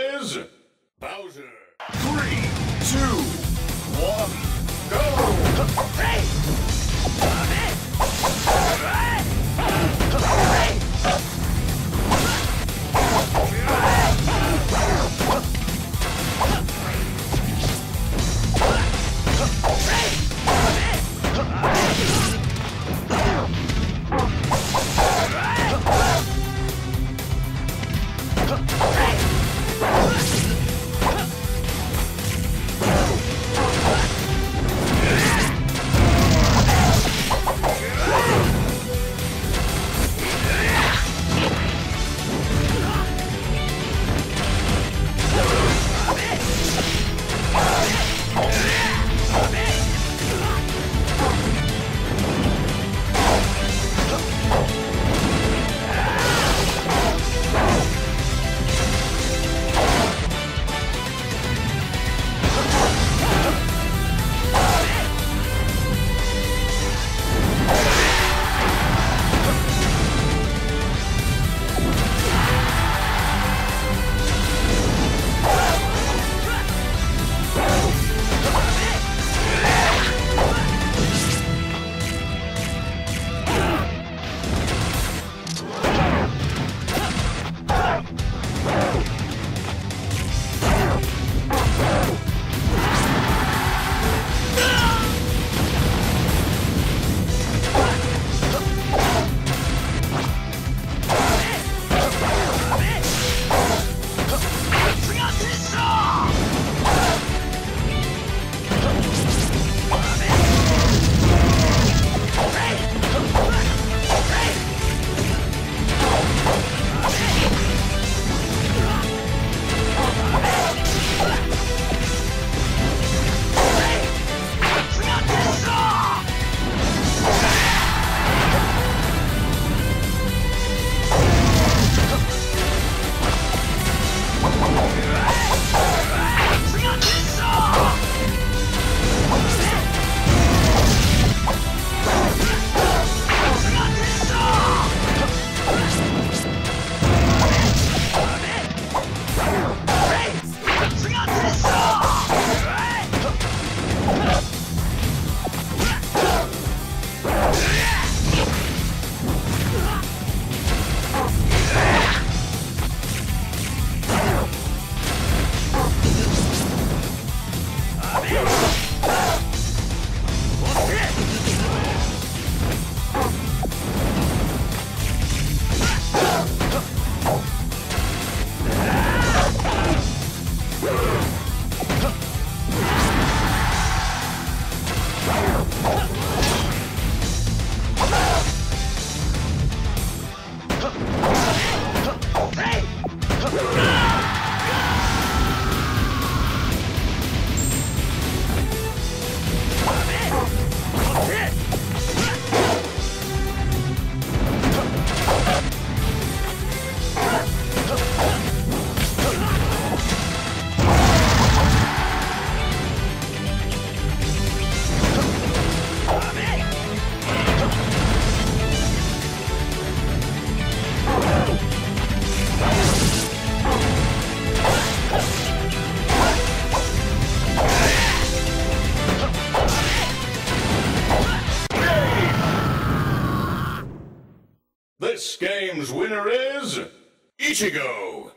is Bowser. 3, 2, 1, go! This game's winner is Ichigo.